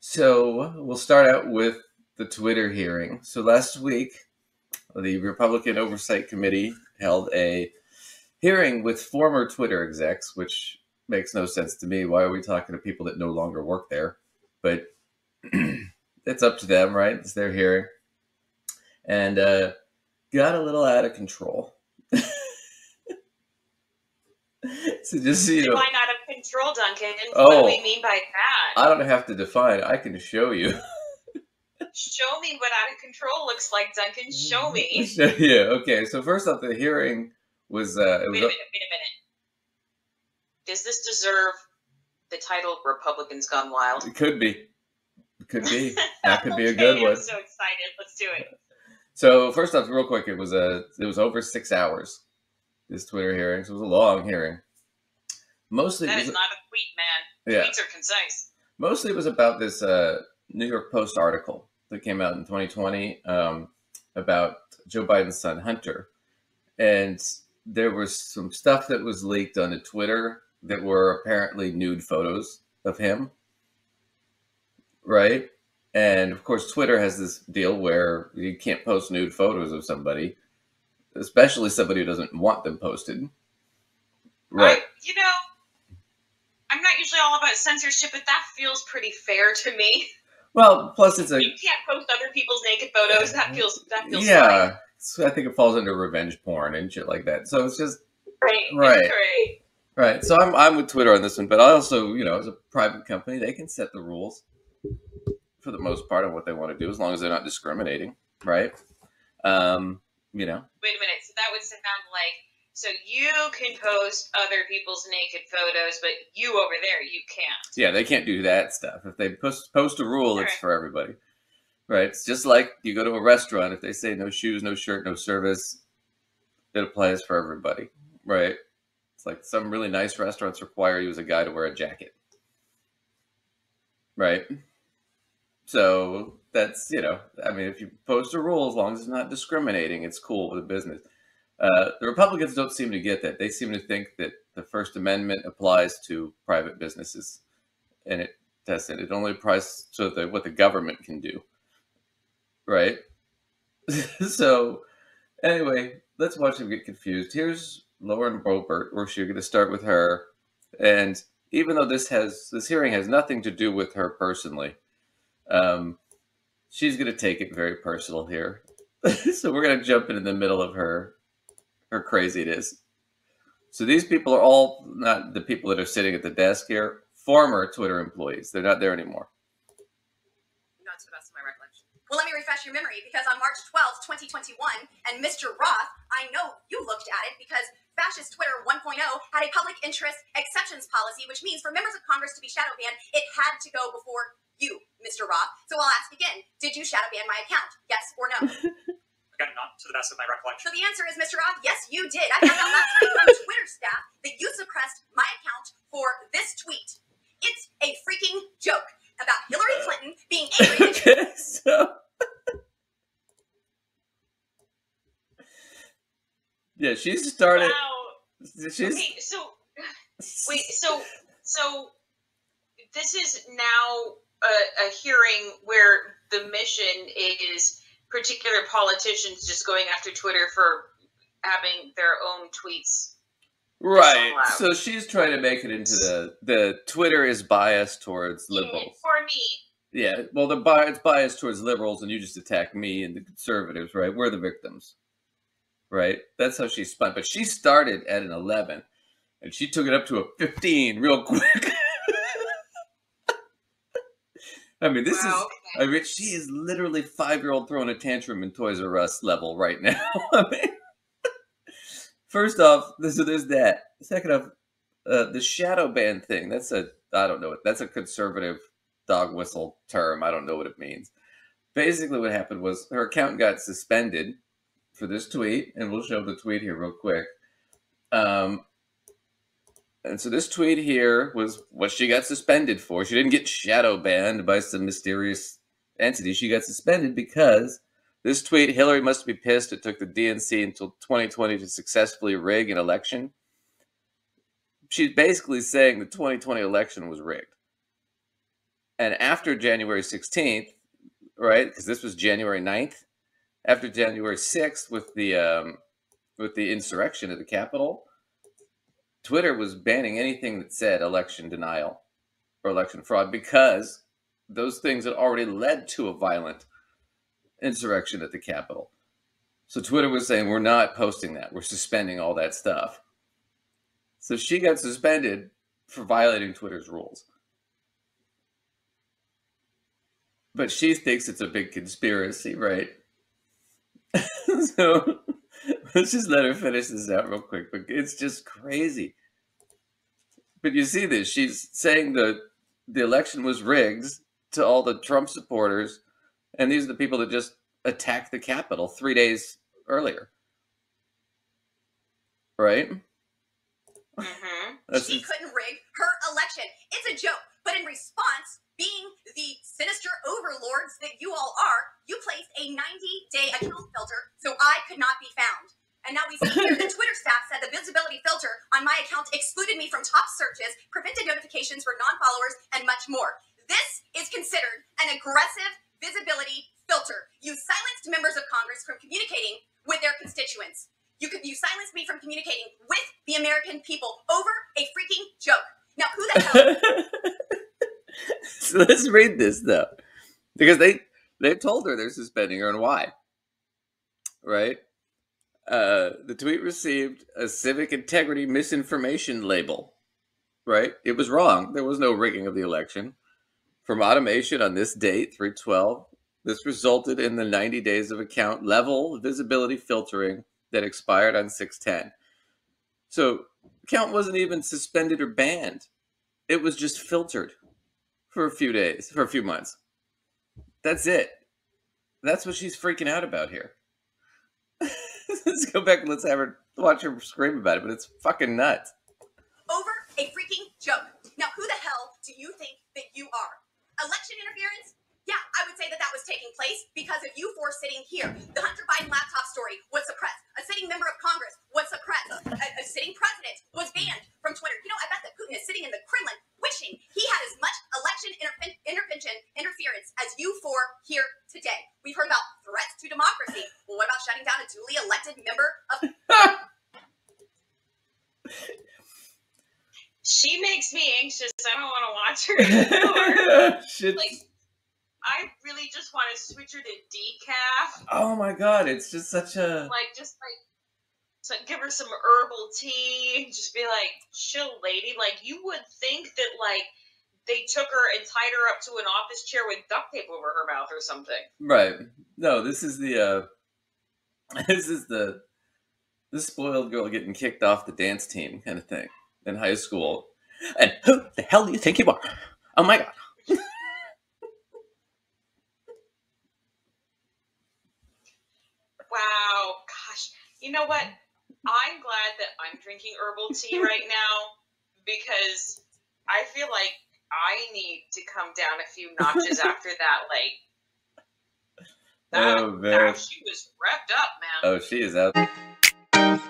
So we'll start out with the Twitter hearing. So last week, the Republican Oversight Committee held a hearing with former Twitter execs, which makes no sense to me. Why are we talking to people that no longer work there? But it's up to them, right? It's their hearing. And got a little out of control. So just so you know, define out of control, Duncan. What do we mean by that? I don't have to define. I can show you. Show me what out of control looks like, Duncan. Show me. Yeah. Okay. So first off, the hearing was. Wait a minute. Does this deserve the title "Republicans Gone Wild"? It could be. It could be. That could be a good one. I'm so excited. Let's do it. So first off, real quick, it was over 6 hours. This Twitter hearing. So it was a long hearing. Mostly that is not a tweet, man. Yeah. Tweets are concise. Mostly it was about this New York Post article that came out in 2020 about Joe Biden's son, Hunter. And there was some stuff that was leaked onto Twitter that were apparently nude photos of him, right? And of course, Twitter has this deal where you can't post nude photos of somebody, especially somebody who doesn't want them posted. Right. You know, I'm not usually all about censorship, but that feels pretty fair to me. Well, plus it's a... You can't post other people's naked photos. That feels yeah. So I think it falls under revenge porn and shit like that. So it's just... Right. So I'm with Twitter on this one, but I also, you know, as a private company, they can set the rules for the most part on what they want to do, as long as they're not discriminating, right? You know. Wait a minute. So that would sound like, so you can post other people's naked photos, but you over there, you can't. Yeah, they can't do that stuff. If they post a rule, it's for everybody, right? It's just like you go to a restaurant. If they say no shoes, no shirt, no service, it applies for everybody, right? It's like some really nice restaurants require you as a guy to wear a jacket, right? So that's, you know, I mean, if you post a rule, as long as it's not discriminating, it's cool with a business. The Republicans don't seem to get that. They seem to think that the First Amendment applies to private businesses, and it doesn't. It only applies to what the government can do, right? So anyway, let's watch them get confused. Here's Lauren Boebert. We're going to start with her, and even though this hearing has nothing to do with her personally. She's going to take it very personal here. So we're going to jump in the middle of her craziness. So these people are all, not the people that are sitting at the desk here, former Twitter employees. They're not there anymore. Not to the best of my recollection. Well, let me refresh your memory, because on March 12th, 2021, and Mr. Roth, I know you looked at it because Fascist Twitter 1.0 had a public interest exceptions policy, which means for members of Congress to be shadow banned, it had to go before you, Mr. Roth. So I'll ask again, did you shadow ban my account? Yes or no? Again, not to the best of my recollection. So the answer is, Mr. Roth, yes, you did. I found out last night from Twitter staff that you suppressed my account for this tweet. It's a freaking joke about Hillary Clinton being angry. Okay, so... Yeah, she's started... Wow. She's... Okay, so... Wait, so this is now... A hearing where the mission is particular politicians just going after Twitter for having their own tweets. Right. So she's trying to make it into the Twitter is biased towards liberals. For me. Yeah. Well, it's biased towards liberals, and you just attack me and the conservatives, right? We're the victims, right? That's how she spun. But she started at an 11, and she took it up to a 15 real quick. I mean, this is, I mean, she is literally 5-year-old throwing a tantrum in Toys R Us level right now. I mean, first off, so there's that. Second off, the shadow ban thing, I don't know, that's a conservative dog whistle term. I don't know what it means. Basically what happened was her account got suspended for this tweet, and we'll show the tweet here real quick. And so this tweet here was what she got suspended for. She didn't get shadow banned by some mysterious entity. She got suspended because this tweet, Hillary must be pissed it took the DNC until 2020 to successfully rig an election. She's basically saying the 2020 election was rigged. And after January 16th, right, because this was January 9th, after January 6th with the insurrection at the Capitol, Twitter was banning anything that said election denial or election fraud, because those things had already led to a violent insurrection at the Capitol. So Twitter was saying, we're not posting that. We're suspending all that stuff. So she got suspended for violating Twitter's rules. But she thinks it's a big conspiracy, right? So let's just let her finish this out real quick. But it's just crazy. But you see this. She's saying that the election was rigged to all the Trump supporters. And these are the people that just attacked the Capitol 3 days earlier, right? Mm-hmm. She couldn't rig her election. It's a joke. But in response, being the sinister overlords that you all are, you placed a 90-day account filter so I could not be found. And now we see here the Twitter staff said the visibility filter on my account excluded me from top searches, prevented notifications for non-followers, and much more. This is considered an aggressive visibility filter. You silenced members of Congress from communicating with their constituents. You silenced me from communicating with the American people over a freaking joke. Now, who the hell... So let's read this, though, because they've told her they're suspending her and why, right? The tweet received a civic integrity misinformation label, right? It was wrong. There was no rigging of the election. From automation on this date, 3/12, this resulted in the 90 days of account level visibility filtering that expired on 6/10. So account wasn't even suspended or banned. It was just filtered. For a few days, for a few months. That's it. That's what she's freaking out about here. Let's go back and let's have her watch her scream about it, but it's fucking nuts. Over a freaking joke. Now, who the hell do you think that you are? Election interference? Yeah, I would say that that was taking place because of you four sitting here. The Hunter Biden laptop story was suppressed. A sitting member of Congress was suppressed. A sitting president was banned from Twitter. You know, I bet that Putin is sitting in the Kremlin wishing he had as much election interference as you four here today. We've heard about threats to democracy. Well, what about shutting down a duly elected member of... She makes me anxious. I don't want to watch her anymore. Shit. Like, I really just want to switch her to decaf. Oh my god, it's just such a... So give her some herbal tea, just be like, chill, lady. Like, you would think that, like, they took her and tied her up to an office chair with duct tape over her mouth or something. Right. No, this is the spoiled girl getting kicked off the dance team kind of thing in high school. And who the hell do you think you are? Oh my god. Wow. Gosh. You know what? I'm glad that I'm drinking herbal tea right now, because I feel like I need to come down a few notches after that. Like, oh, she was revved up, man. Oh, she is out there.